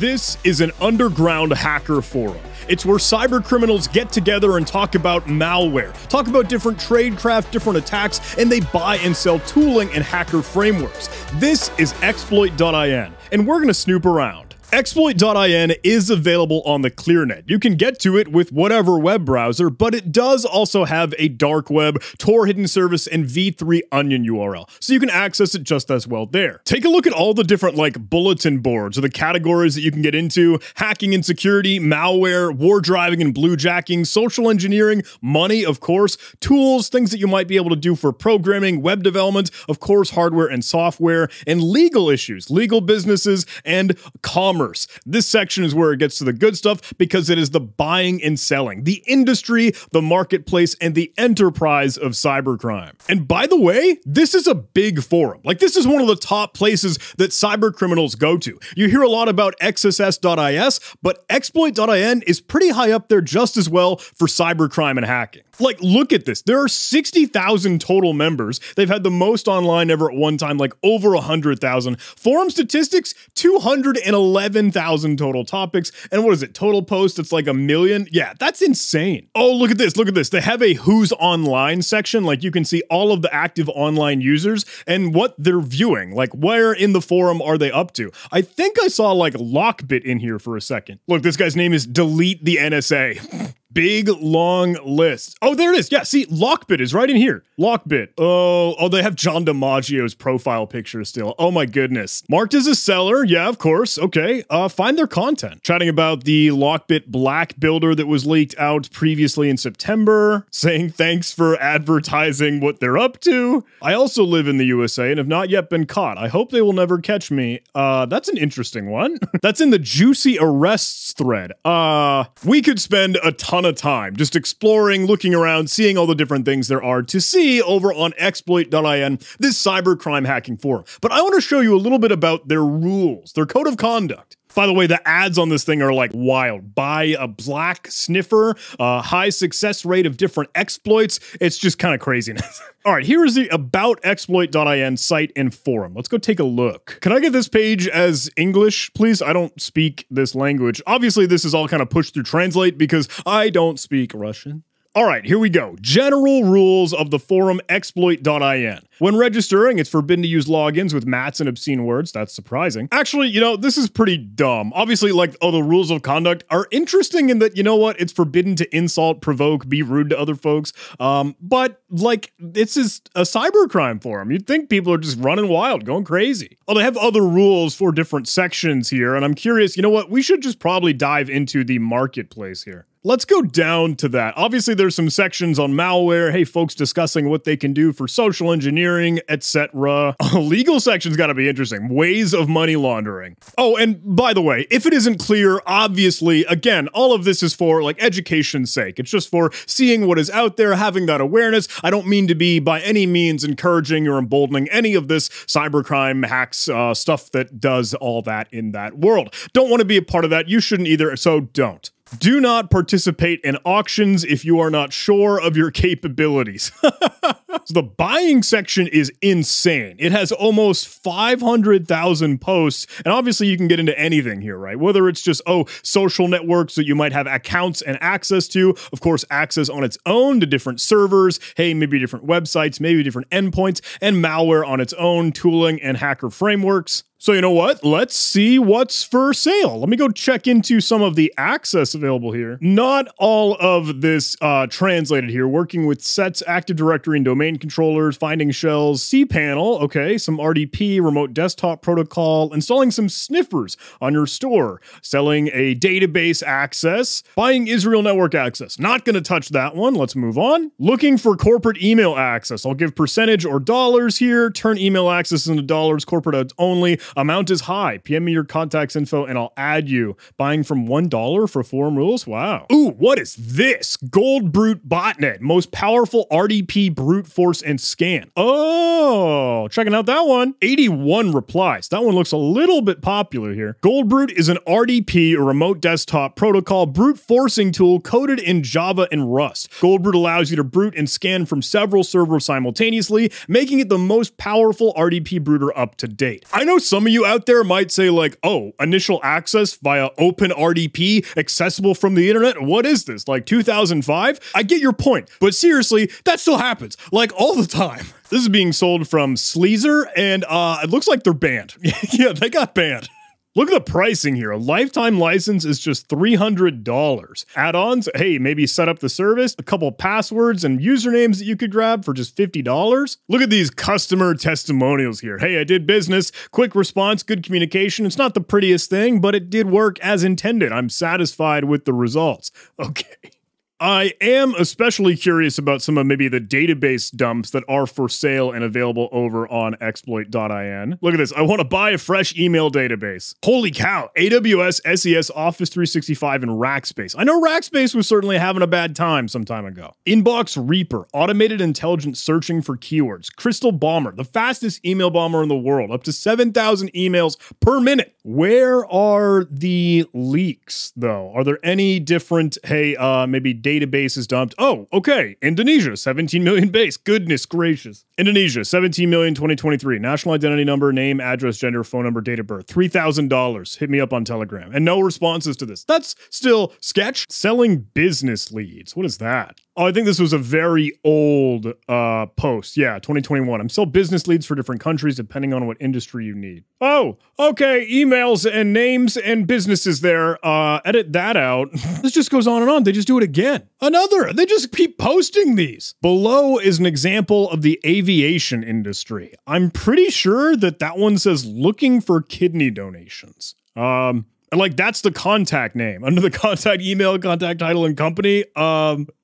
This is an underground hacker forum. It's where cyber criminals get together and talk about malware, talk about different tradecraft, different attacks, and they buy and sell tooling and hacker frameworks. This is exploit.in, and we're gonna snoop around. Exploit.in is available on the ClearNet. You can get to it with whatever web browser, but it does also have a dark web, Tor hidden service, and v3 onion URL, so you can access it just as well there. Take a look at all the different bulletin boards or the categories that you can get into: hacking and security, malware, war driving and bluejacking, social engineering, money, of course, tools, things that you might be able to do for programming, web development, of course, hardware and software, and legal issues, legal businesses, and commerce. This section is where it gets to the good stuff, because it is the buying and selling, the industry, the marketplace, and the enterprise of cybercrime. And by the way, this is a big forum. This is one of the top places that cyber criminals go to. You hear a lot about XSS.is, but exploit.in is pretty high up there just as well for cybercrime and hacking. Look at this. There are 60,000 total members. They've had the most online ever at one time, over 100,000. Forum statistics, 211,000 total topics. And what is it? Total posts, it's 1 million. Yeah, that's insane. Oh, look at this. Look at this. They have a who's online section. You can see all of the active online users and what they're viewing. Where in the forum are they up to? I think I saw Lockbit in here for a second. Look, this guy's name is Delete the NSA. Big, long list. Oh, there it is. Yeah, see, Lockbit is right in here. Lockbit. Oh, they have John DiMaggio's profile picture still. Oh my goodness. Marked as a seller. Yeah, of course. Okay. Find their content. Chatting about the Lockbit black builder that was leaked out previously in September. Saying thanks for advertising what they're up to. I also live in the USA and have not yet been caught. I hope they will never catch me. That's an interesting one. That's in the juicy arrests thread. We could spend a ton of time just exploring, looking around, seeing all the different things there are to see over on exploit.in, this cybercrime hacking forum. But I want to show you a little bit about their rules, their code of conduct. By the way, the ads on this thing are wild. Buy a black sniffer, high success rate of different exploits. It's just kind of craziness. All right, here is the about exploit.in site and forum. Let's go take a look. Can I get this page as English, please? I don't speak this language. Obviously, this is all kind of pushed through translate because I don't speak Russian. All right, here we go. General rules of the forum exploit.in. When registering, it's forbidden to use logins with mats and obscene words. That's surprising. Actually, this is pretty dumb. Obviously, the rules of conduct are interesting in that, it's forbidden to insult, provoke, be rude to other folks. But, this is a cybercrime forum. You'd think people are just running wild, going crazy. Oh, they have other rules for different sections here, and I'm curious, we should just probably dive into the marketplace here. Let's go down to that. Obviously, there's some sections on malware. Hey, folks discussing what they can do for social engineering, etc. Legal section's got to be interesting. Ways of money laundering. Oh, and by the way, if it isn't clear, obviously, again, all of this is for education's sake. It's just for seeing what is out there, having that awareness. I don't mean to be by any means encouraging or emboldening any of this cybercrime hacks stuff that does all that in that world. Don't want to be a part of that. You shouldn't either, so don't. Do not participate in auctions if you are not sure of your capabilities. So the buying section is insane. It has almost 500,000 posts, and obviously you can get into anything here, right? Whether it's just, social networks that you might have accounts and access to, of course, access on its own to different servers, hey, maybe different websites, maybe different endpoints, and malware on its own, tooling and hacker frameworks. So you know what? Let's see what's for sale. Let me go check into some of the access available here. Not all of this translated here. Working with sets, Active Directory and domain controllers, finding shells, cPanel, okay, some RDP, remote desktop protocol, installing some sniffers on your store, selling a database access, buying Israel network access. Not gonna touch that one. Let's move on. Looking for corporate email access. I'll give percentage or dollars here. Turn email access into dollars, corporate only. Amount is high. PM me your contacts info and I'll add you. Buying from $1 for forum rules? Wow. Ooh, what is this? Goldbrute botnet. Most powerful RDP brute force and scan. Oh, checking out that one. 81 replies. That one looks a little bit popular here. Goldbrute is an RDP, or remote desktop protocol, brute forcing tool coded in Java and Rust. Goldbrute allows you to brute and scan from several servers simultaneously, making it the most powerful RDP bruter up to date. I know some Some of you out there might say like, oh, initial access via open RDP, accessible from the internet. What is this, like 2005? I get your point, but seriously, that still happens like all the time. This is being sold from Sleazer, and it looks like they're banned. Yeah, they got banned. Look at the pricing here. A lifetime license is just $300. Add-ons, hey, maybe set up the service, a couple passwords and usernames that you could grab for just $50. Look at these customer testimonials here. Hey, I did business, quick response, good communication. It's not the prettiest thing, but it did work as intended. I'm satisfied with the results. Okay. I am especially curious about some of maybe the database dumps that are for sale and available over on exploit.in. Look at this. I want to buy a fresh email database. Holy cow. AWS, SES, Office 365, and Rackspace. I know Rackspace was certainly having a bad time some time ago. Inbox Reaper, automated intelligent searching for keywords. Crystal Bomber, the fastest email bomber in the world, up to 7,000 emails per minute. Where are the leaks though? Are there any different, hey, maybe database is dumped. Oh, okay. Indonesia, 17 million base. Goodness gracious. Indonesia, 17 million, 2023. National identity number, name, address, gender, phone number, date of birth. $3,000. Hit me up on Telegram. And no responses to this. That's still sketch. Selling business leads. What is that? Oh, I think this was a very old post. Yeah, 2021. I'm still business leads for different countries depending on what industry you need. Oh, okay. Emails and names and businesses there. Edit that out. This just goes on and on. They just do it again. Another, they just keep posting these. Below is an example of the aviation industry. I'm pretty sure that that one says looking for kidney donations. And like, that's the contact name. Under the contact email, contact title, and company.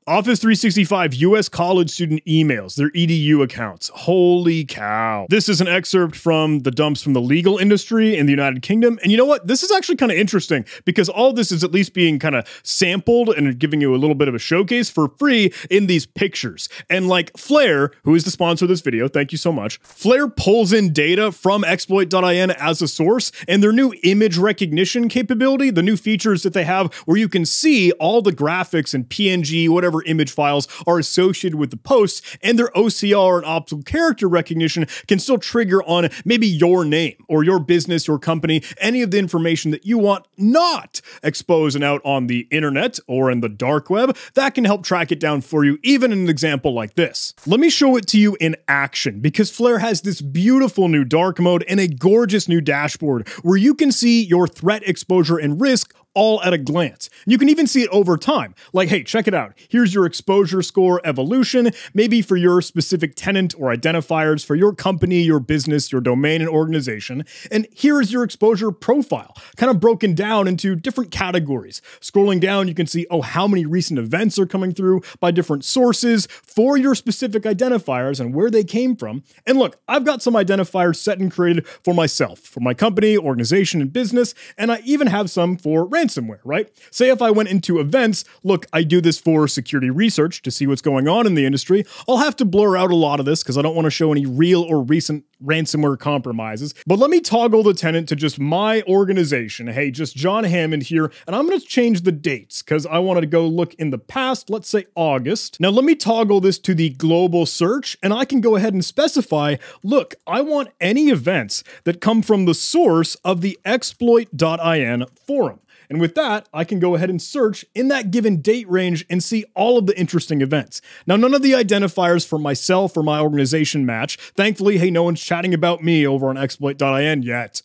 Office 365 US college student emails, their EDU accounts. Holy cow. This is an excerpt from the dumps from the legal industry in the United Kingdom. And you know what? This is actually kind of interesting because all this is at least being kind of sampled and giving you a little bit of a showcase for free in these pictures. And like Flare, who is the sponsor of this video, thank you so much. Flare pulls in data from exploit.in as a source, and their new image recognition capability, the new features that they have where you can see all the graphics and PNG, whatever image files are associated with the posts, and their OCR and optical character recognition can still trigger on maybe your name or your business, your company, any of the information that you want not exposed and out on the internet or in the dark web. That can help track it down for you, even in an example like this. Let me show it to you in action because Flare has this beautiful new dark mode and a gorgeous new dashboard where you can see your threat exposure and risk all at a glance. You can even see it over time. Like, hey, check it out. Here's your exposure score evolution, maybe for your specific tenant or identifiers for your company, your business, your domain and organization. And here is your exposure profile, kind of broken down into different categories. Scrolling down, you can see, oh, how many recent events are coming through by different sources for your specific identifiers and where they came from. And look, I've got some identifiers set and created for myself, for my company, organization, and business. And I even have some for ransomware, right? Say if I went into events, look, I do this for security research to see what's going on in the industry. I'll have to blur out a lot of this because I don't want to show any real or recent ransomware compromises, but let me toggle the tenant to just my organization. Hey, just John Hammond here. And I'm going to change the dates because I wanted to go look in the past, let's say August. Now let me toggle this to the global search and I can go ahead and specify, look, I want any events that come from the source of the exploit.in forum. And with that, I can go ahead and search in that given date range and see all of the interesting events. Now, none of the identifiers for myself or my organization match. Thankfully, hey, no one's chatting about me over on exploit.in yet.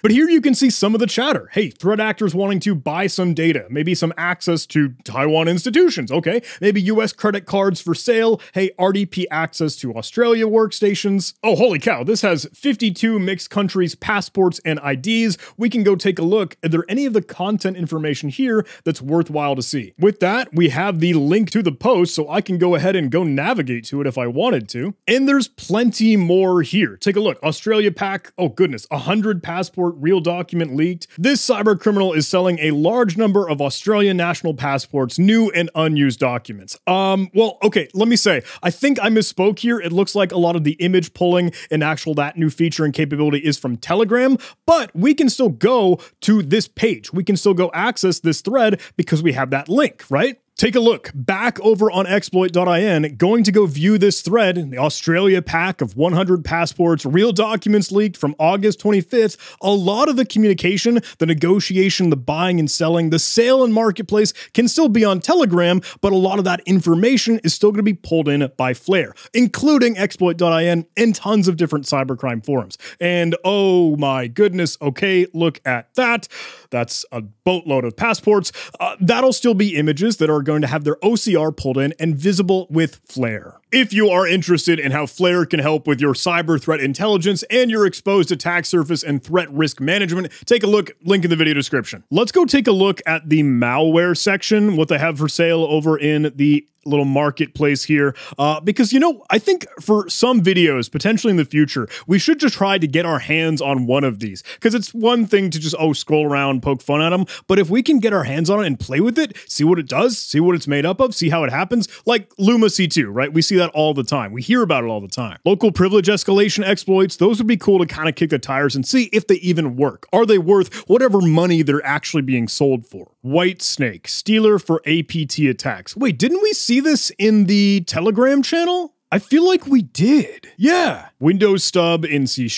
But here you can see some of the chatter. Hey, threat actors wanting to buy some data, maybe some access to Taiwan institutions. Okay, maybe US credit cards for sale. Hey, RDP access to Australia workstations. Oh, holy cow. This has 52 mixed countries, passports and IDs. We can go take a look. Are there any of the content information here that's worthwhile to see? With that, we have the link to the post, so I can go ahead and go navigate to it if I wanted to. And there's plenty more here. Take a look. Australia pack. Oh goodness. 100 passport real document leaked. This cyber criminal is selling a large number of Australian national passports, new and unused documents. Well, okay, let me say, I think I misspoke here. It looks like a lot of the image pulling and actual that new feature and capability is from Telegram, but we can still go to this page. We can still go access this thread because we have that link, right? Take a look back over on exploit.in, going to go view this thread, the Australia pack of 100 passports, real documents leaked from August 25th. A lot of the communication, the negotiation, the buying and selling, the sale and marketplace can still be on Telegram, but a lot of that information is still going to be pulled in by Flare, including exploit.in and tons of different cybercrime forums. And oh my goodness, okay, look at that. That's a boatload of passports. That'll still be images that are going to have their OCR pulled in and visible with Flare. If you are interested in how Flare can help with your cyber threat intelligence and your exposed attack surface and threat risk management, take a look, link in the video description. Let's go take a look at the malware section, what they have for sale over in the little marketplace here, because, you know, I think for some videos, potentially in the future, we should just try to get our hands on one of these, because it's one thing to just, oh, scroll around, poke fun at them, but if we can get our hands on it and play with it, see what it does, see what it's made up of, see how it happens, like Luma C2, right? We see that all the time. We hear about it all the time. Local privilege escalation exploits, those would be cool to kind of kick the tires and see if they even work. Are they worth whatever money they're actually being sold for? White Snake, stealer for APT attacks. Wait, didn't we see this in the Telegram channel? I feel like we did. Yeah. Windows stub in C#,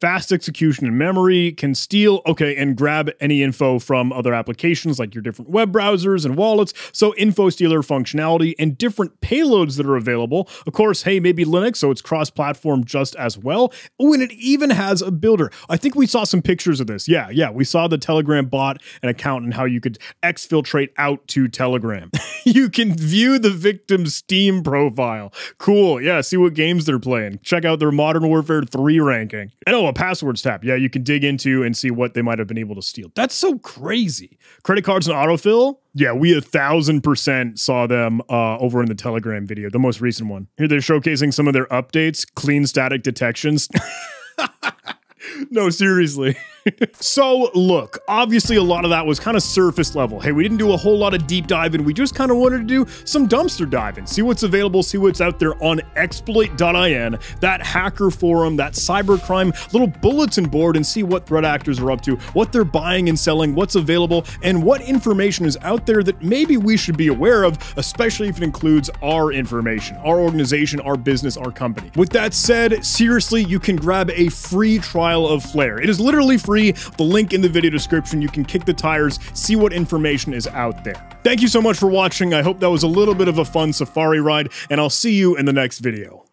fast execution in memory, can steal, okay, and grab any info from other applications like your different web browsers and wallets. So info stealer functionality and different payloads that are available. Of course, hey, maybe Linux, so it's cross-platform just as well. Oh, and it even has a builder. I think we saw some pictures of this. Yeah, we saw the Telegram bot and account and how you could exfiltrate out to Telegram. You can view the victim's Steam profile. Cool. Yeah, see what games they're playing. Check out their Modern Warfare 3 ranking. And oh, a passwords tab. Yeah, you can dig into and see what they might have been able to steal. That's so crazy. Credit cards and autofill. Yeah, we 1000% saw them over in the Telegram video, the most recent one. Here they're showcasing some of their updates, clean static detections. No, seriously. So look, obviously a lot of that was kind of surface level. Hey, we didn't do a whole lot of deep dive and we just kind of wanted to do some dumpster diving, see what's available, see what's out there on exploit.in, that hacker forum, that cybercrime little bulletin board, and see what threat actors are up to, what they're buying and selling, what's available, and what information is out there that maybe we should be aware of, especially if it includes our information, our organization, our business, our company. With that said, seriously, you can grab a free trial of Flare. It is literally free. The link in the video description. You can kick the tires, see what information is out there. Thank you so much for watching. I hope that was a little bit of a fun safari ride, and I'll see you in the next video.